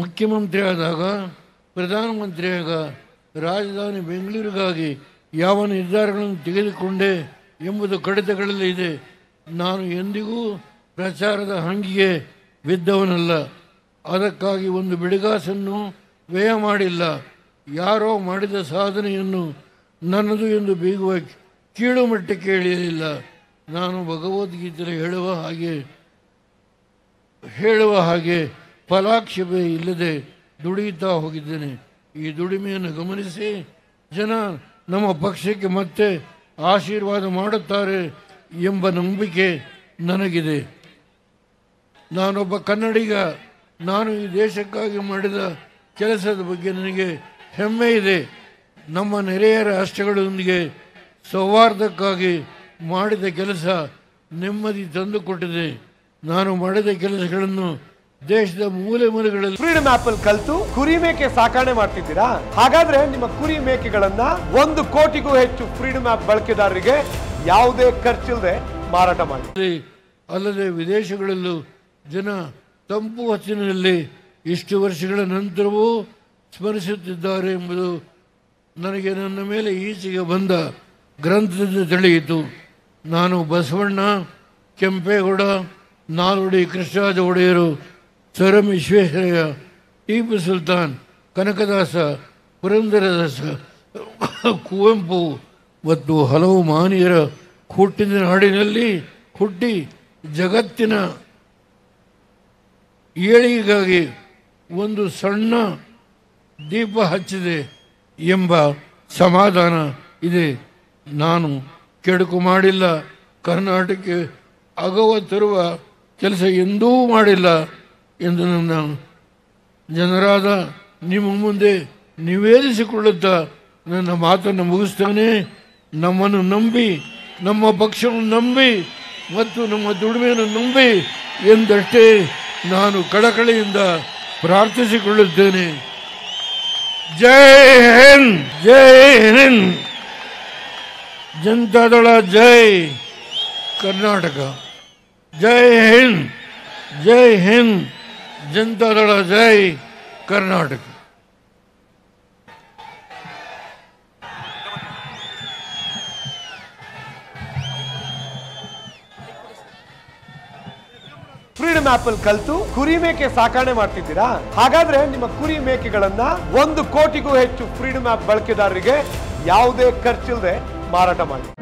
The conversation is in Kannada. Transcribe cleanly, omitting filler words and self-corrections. ಮುಖ್ಯಮಂತ್ರಿಯಾದಾಗ ಪ್ರಧಾನಮಂತ್ರಿಯಾಗ ರಾಜಧಾನಿ ಬೆಂಗಳೂರಿಗಾಗಿ ಯಾವ ನಿರ್ಧಾರಗಳನ್ನು ತೆಗೆದುಕೊಂಡೆ ಎಂಬುದು ಕಡತಗಳಲ್ಲಿ ಇದೆ. ನಾನು ಎಂದಿಗೂ ಪ್ರಚಾರದ ಹಂಗಿಗೆ ಬಿದ್ದವನಲ್ಲ. ಅದಕ್ಕಾಗಿ ಒಂದು ಬೆಳಗಾಸನ್ನು ವ್ಯಯ ಮಾಡಿಲ್ಲ. ಯಾರೋ ಮಾಡಿದ ಸಾಧನೆಯನ್ನು ನನ್ನದು ಎಂದು ಬೀಗುವ ಕೀಳು ಮಟ್ಟಕ್ಕೆ ಇಳಿಯಲಿಲ್ಲ. ನಾನು ಭಗವದ್ಗೀತೆಯಲ್ಲಿ ಹೇಳುವ ಹಾಗೆ ಫಲಾಕ್ಷೇಪೆ ಇಲ್ಲದೆ ದುಡಿಯುತ್ತಾ ಹೋಗಿದ್ದೇನೆ. ಈ ದುಡಿಮೆಯನ್ನು ಗಮನಿಸಿ ಜನ ನಮ್ಮ ಪಕ್ಷಕ್ಕೆ ಮತ್ತೆ ಆಶೀರ್ವಾದ ಮಾಡುತ್ತಾರೆ ಎಂಬ ನಂಬಿಕೆ ನನಗಿದೆ. ನಾನೊಬ್ಬ ಕನ್ನಡಿಗ. ನಾನು ಈ ದೇಶಕ್ಕಾಗಿ ಮಾಡಿದ ಕೆಲಸದ ಬಗ್ಗೆ ನನಗೆ ಹೆಮ್ಮೆ ಇದೆ. ನಮ್ಮ ನೆರೆಯ ರಾಷ್ಟ್ರಗಳೊಂದಿಗೆ ಸೌಹಾರ್ದಕ್ಕಾಗಿ ಮಾಡಿದ ಕೆಲಸ ನೆಮ್ಮದಿ ತಂದುಕೊಟ್ಟಿದೆ. ನಾನು ಮಾಡಿದ ಕೆಲಸಗಳನ್ನು ದೇಶದ ಮೂಲೆ ಮೂಲೆಗಳಲ್ಲಿ ಫ್ರೀಡಮ್ ಆಪ್ ಅಲ್ಲಿ ಕಲಿತು ಕುರಿ ಮೇಕೆ ಸಾಕಣೆ ಮಾಡ್ತಿದ್ದೀರಾ? ಹಾಗಾದ್ರೆ ನಿಮ್ಮ ಕುರಿ ಮೇಕೆಗಳನ್ನ 1 ಕೋಟಿಗೂ ಹೆಚ್ಚು ಫ್ರೀಡಮ್ ಆಪ್ ಬಳಕೆದಾರರಿಗೆ ಯಾವುದೇ ಖರ್ಚಿಲ್ಲದೆ ಮಾರಾಟ ಮಾಡಿ. ಅಲ್ಲದೆ ವಿದೇಶಗಳಲ್ಲೂ ಜನ ತಂಪು ಹೊತ್ತಿನಲ್ಲಿ ಇಷ್ಟು ವರ್ಷಗಳ ನಂತರವೂ ಸ್ಮರಿಸುತ್ತಿದ್ದಾರೆ ಎಂಬುದು ನನಗೆ ನನ್ನ ಮೇಲೆ ಈಚೆಗೆ ಬಂದ ಗ್ರಂಥದಿಂದ ತಿಳಿಯಿತು. ನಾನು ಬಸವಣ್ಣ, ಕೆಂಪೇಗೌಡ, ನಾಲ್ವಡಿ ಕೃಷ್ಣರಾಜ ಒಡೆಯರು, ಸ್ವರಂ ವಿಶ್ವೇಶ್ವರಯ್ಯ, ಟಿಪ್ಪು ಸುಲ್ತಾನ್, ಕನಕದಾಸ, ಪುರಂದರದಾಸ, ಕುವೆಂಪು ಮತ್ತು ಹಲವು ಮಹನೀಯರ ಹುಟ್ಟಿದ ನಾಡಿನಲ್ಲಿ ಹುಟ್ಟಿ ಜಗತ್ತಿನ ಏಳಿಗೆಗಾಗಿ ಒಂದು ಸಣ್ಣ ದೀಪ ಹಚ್ಚಿದೆ ಎಂಬ ಸಮಾಧಾನ ಇದೆ. ನಾನು ಕೆಡುಕು ಮಾಡಿಲ್ಲ. ಕರ್ನಾಟಕಕ್ಕೆ ಅಗವ ತರುವ ಕೆಲಸ ಎಂದೂ ಮಾಡಿಲ್ಲ ಎಂದು ನನ್ನ ಜನರಾದ ನಿಮ್ಮ ಮುಂದೆ ನಿವೇದಿಸಿಕೊಳ್ಳುತ್ತಾ ನನ್ನ ಮಾತನ್ನು ಮುಗಿಸ್ತಾನೆ. ನಮ್ಮನ್ನು ನಂಬಿ, ನಮ್ಮ ಪಕ್ಷವನ್ನು ನಂಬಿ ಮತ್ತು ನಮ್ಮ ದುಡಿಮೆಯನ್ನು ನಂಬಿ ಎಂದಷ್ಟೇ ನಾನು ಕಳಕಳಿಯಿಂದ ಪ್ರಾರ್ಥಿಸಿಕೊಳ್ಳುತ್ತೇನೆ. ಜೈ ಹಿಂದ್, ಜೈ ಹಿಂದ್. ಜನತಾದಳ ಜೈ. ಕರ್ನಾಟಕ ಜೈ ಹಿಂದ್, ಜೈ ಹಿಂದ್. ಜನತಾದಳ ಜೈ. ಕರ್ನಾಟಕ. ಫ್ರೀಡಮ್ ಆಪ್ ಅಲ್ಲಿ ಕಲಿತು ಕುರಿ ಮೇಕೆ ಸಾಕಣೆ ಮಾಡ್ತಿದ್ದೀರಾ? ಹಾಗಾದ್ರೆ ನಿಮ್ಮ ಕುರಿ ಮೇಕೆಗಳನ್ನ 1 ಕೋಟಿಗೂ ಹೆಚ್ಚು ಫ್ರೀಡಮ್ ಆಪ್ ಬಳಕೆದಾರರಿಗೆ ಯಾವುದೇ ಖರ್ಚಿಲ್ಲದೆ ಮಾರಾಟ ಮಾಡಿ.